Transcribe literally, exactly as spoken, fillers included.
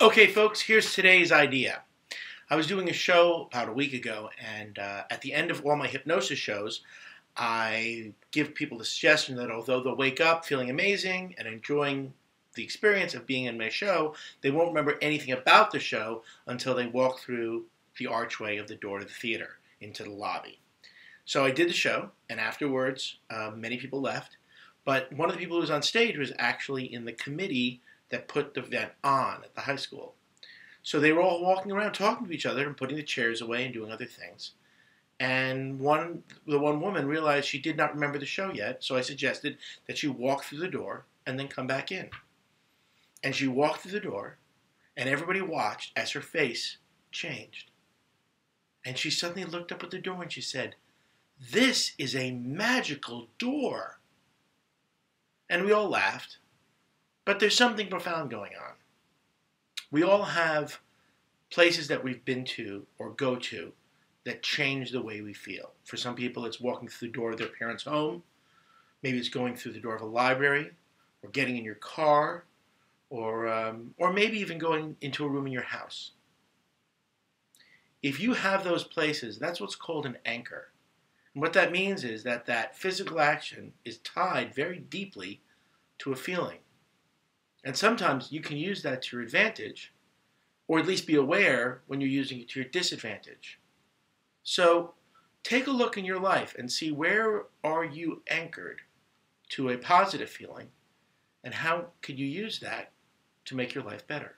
Okay, folks, here's today's idea. I was doing a show about a week ago, and uh, at the end of all my hypnosis shows, I give people the suggestion that although they'll wake up feeling amazing and enjoying the experience of being in my show, they won't remember anything about the show until they walk through the archway of the door to the theater into the lobby. So I did the show, and afterwards, uh, many people left, but one of the people who was on stage was actually in the committee that put the event on at the high school. So they were all walking around talking to each other and putting the chairs away and doing other things. And one, the one woman realized she did not remember the show yet, so I suggested that she walk through the door and then come back in. And she walked through the door, and everybody watched as her face changed. And she suddenly looked up at the door and she said, "This is a magical door." And we all laughed. But there's something profound going on. We all have places that we've been to or go to that change the way we feel. For some people, it's walking through the door of their parents' home. Maybe it's going through the door of a library, or getting in your car, or, um, or maybe even going into a room in your house. If you have those places, that's what's called an anchor. And what that means is that that physical action is tied very deeply to a feeling. And sometimes you can use that to your advantage, or at least be aware when you're using it to your disadvantage. So take a look in your life and see where are you anchored to a positive feeling, and how could you use that to make your life better.